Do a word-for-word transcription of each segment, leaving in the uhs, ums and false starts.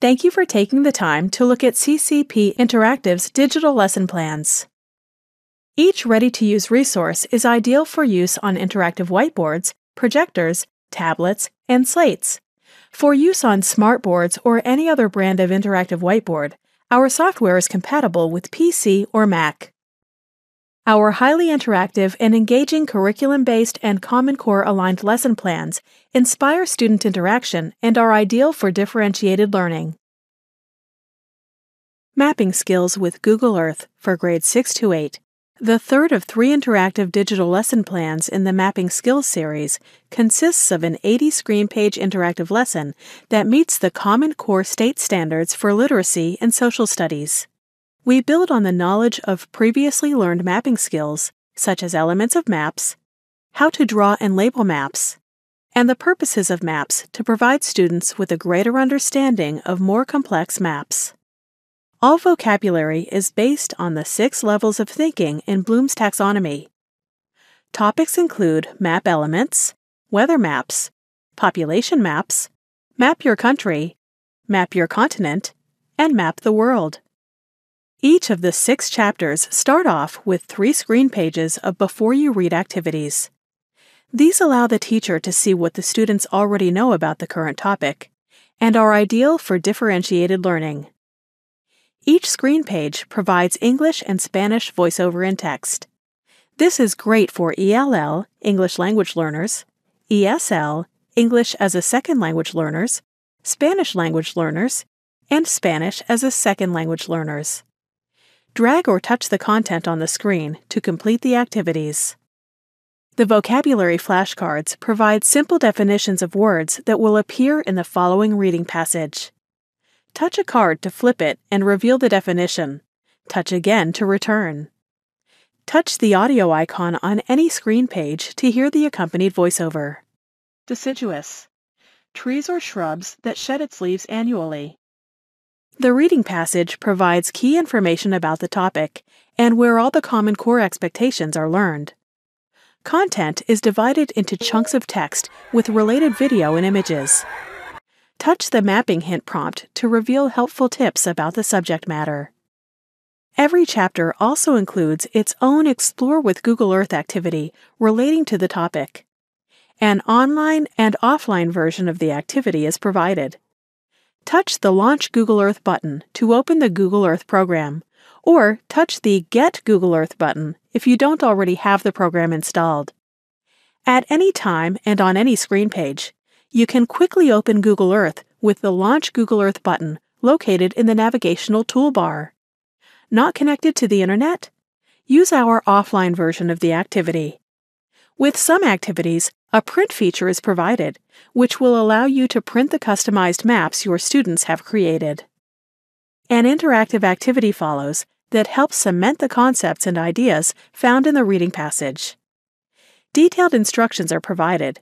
Thank you for taking the time to look at C C P Interactive's digital lesson plans. Each ready-to-use resource is ideal for use on interactive whiteboards, projectors, tablets, and slates. For use on smartboards or any other brand of interactive whiteboard, our software is compatible with P C or Mac. Our highly interactive and engaging curriculum-based and Common Core-aligned lesson plans inspire student interaction and are ideal for differentiated learning. Mapping Skills with Google Earth for Grades six to eight, the third of three interactive digital lesson plans in the Mapping Skills series, consists of an eighty-screen page interactive lesson that meets the Common Core State Standards for literacy and social studies. We build on the knowledge of previously learned mapping skills, such as elements of maps, how to draw and label maps, and the purposes of maps to provide students with a greater understanding of more complex maps. All vocabulary is based on the six levels of thinking in Bloom's taxonomy. Topics include map elements, weather maps, population maps, map your country, map your continent, and map the world. Each of the six chapters start off with three screen pages of before-you-read activities. These allow the teacher to see what the students already know about the current topic and are ideal for differentiated learning. Each screen page provides English and Spanish voiceover in text. This is great for E L L, English language learners, E S L, English as a second language learners, Spanish language learners, and Spanish as a second language learners. Drag or touch the content on the screen to complete the activities. The vocabulary flashcards provide simple definitions of words that will appear in the following reading passage. Touch a card to flip it and reveal the definition. Touch again to return. Touch the audio icon on any screen page to hear the accompanied voiceover. Deciduous. Trees or shrubs that shed its leaves annually. The reading passage provides key information about the topic and where all the Common Core expectations are learned. Content is divided into chunks of text with related video and images. Touch the mapping hint prompt to reveal helpful tips about the subject matter. Every chapter also includes its own Explore with Google Earth activity relating to the topic. An online and offline version of the activity is provided. Touch the Launch Google Earth button to open the Google Earth program, or touch the Get Google Earth button if you don't already have the program installed. At any time and on any screen page, you can quickly open Google Earth with the Launch Google Earth button located in the navigational toolbar. Not connected to the internet? Use our offline version of the activity. With some activities, a print feature is provided, which will allow you to print the customized maps your students have created. An interactive activity follows that helps cement the concepts and ideas found in the reading passage. Detailed instructions are provided.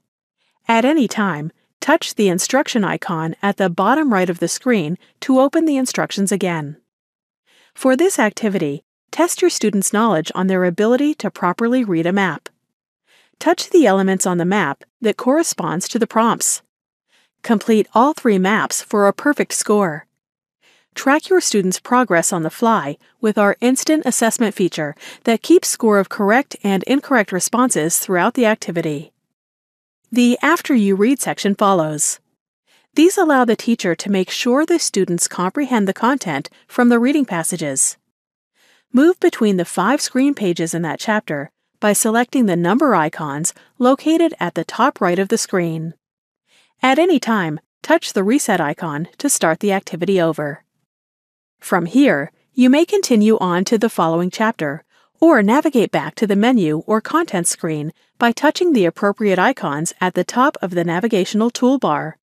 At any time, touch the instruction icon at the bottom right of the screen to open the instructions again. For this activity, test your students' knowledge on their ability to properly read a map. Touch the elements on the map that corresponds to the prompts. Complete all three maps for a perfect score. Track your students' progress on the fly with our instant assessment feature that keeps score of correct and incorrect responses throughout the activity. The After You Read section follows. These allow the teacher to make sure the students comprehend the content from the reading passages. Move between the five screen pages in that chapter by selecting the number icons located at the top right of the screen. At any time, touch the reset icon to start the activity over. From here, you may continue on to the following chapter, or navigate back to the menu or content screen by touching the appropriate icons at the top of the navigational toolbar.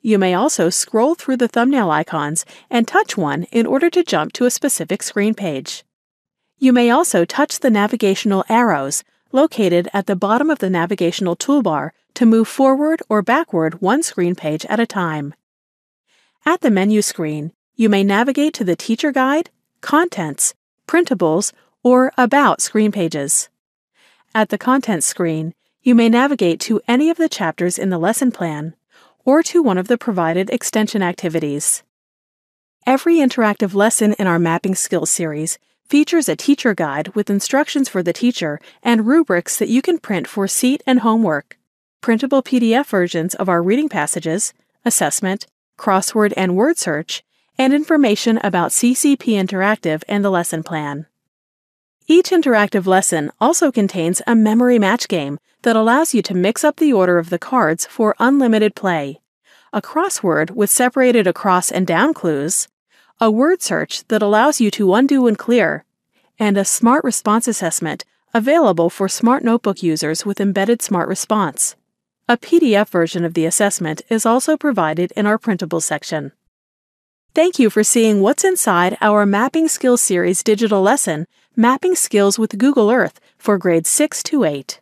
You may also scroll through the thumbnail icons and touch one in order to jump to a specific screen page. You may also touch the navigational arrows located at the bottom of the navigational toolbar to move forward or backward one screen page at a time. At the menu screen, you may navigate to the Teacher Guide, Contents, Printables, or About screen pages. At the Contents screen, you may navigate to any of the chapters in the lesson plan or to one of the provided extension activities. Every interactive lesson in our Mapping Skills series features a teacher guide with instructions for the teacher and rubrics that you can print for seat and homework, printable P D F versions of our reading passages, assessment, crossword and word search, and information about C C P Interactive and the lesson plan. Each interactive lesson also contains a memory match game that allows you to mix up the order of the cards for unlimited play, a crossword with separated across and down clues, a word search that allows you to undo and clear, and a SMART Response assessment available for SMART Notebook users with embedded SMART Response. A P D F version of the assessment is also provided in our printable section. Thank you for seeing what's inside our Mapping Skills series digital lesson, Mapping Skills with Google Earth, for grades six to eight.